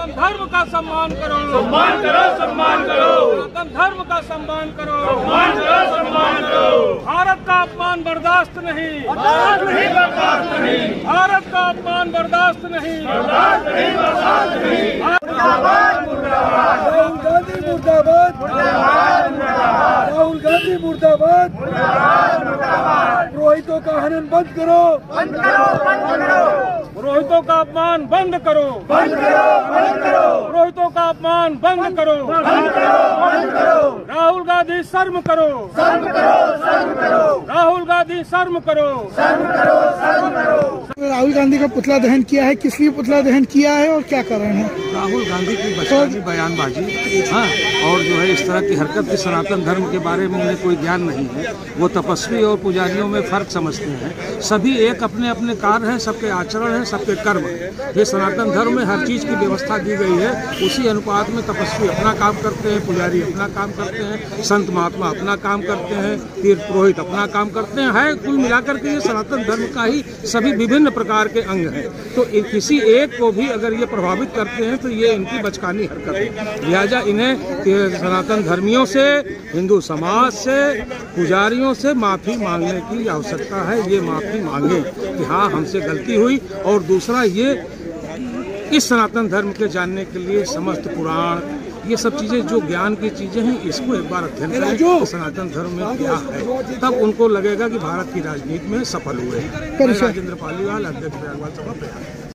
सनातन धर्म का सम्मान करो, सम्मान करो, सम्मान करो, सनातन धर्म का सम्मान करो, सम्मान करो, सम्मान करो। भारत का अपमान बर्दाश्त नहीं, बर्दाश्त नहीं, बर्दाश्त नहीं। भारत का अपमान बर्दाश्त नहीं, बर्दाश्त नहीं, बर्दाश्त नहीं। मुर्दाबाद मुर्दाबाद, राहुल गांधी मुर्दाबाद मुर्दाबाद मुर्दाबाद, राहुल गांधी मुर्दाबाद मुर्दाबाद मुर्दाबाद। पुरोहितों का हनन बंद करो, बंद करो, बंद करो। पुरोहितों का अपमान बंद करो, बंद करो, बंद करो। पुरोहितों का अपमान बंद करो, बंद करो, बंद करो। राहुल गांधी शर्म करो, शर्म करो, शर्म करो। राहुल गांधी शर्म करो, शर्म करो, शर्म करो। राहुल गांधी का पुतला दहन किया है, किस लिए पुतला दहन किया है और क्या कारण है? राहुल गांधी की बचकानी बयानबाजी, हाँ, और जो है इस तरह की हरकत की सनातन धर्म के बारे में उन्हें कोई ज्ञान नहीं है। वो तपस्वी और पुजारियों में फर्क समझते हैं। सभी एक अपने अपने कार्य है, सबके आचरण है, सबके कर्म है। ये सनातन धर्म में हर चीज की व्यवस्था दी गई है, उसी अनुपात में तपस्वी अपना काम करते हैं, पुजारी अपना काम करते हैं, संत महात्मा अपना काम करते हैं, तीर्थ पुरोहित अपना काम करते हैं। है कुल मिलाकर के ये सनातन धर्म का ही सभी विभिन्न प्रकार के अंग हैं। तो किसी एक को भी अगर ये प्रभावित करते हैं तो ये इनकी बचकानी हरकत है। लिहाजा इन्हें सनातन धर्मियों से, हिंदू समाज से, पुजारियों से माफ़ी मांगने की आवश्यकता है। ये माफ़ी मांगे कि हाँ हमसे गलती हुई। और दूसरा ये इस सनातन धर्म के जानने के लिए समस्त पुराण ये सब चीज़ें जो ज्ञान की चीज़ें हैं इसको एक बार अध्ययन करें सनातन धर्म में क्या है, तब उनको लगेगा कि भारत की राजनीति में सफल हुए। राजेंद्र पालीवाल, अध्यक्ष अग्रवाल सभा।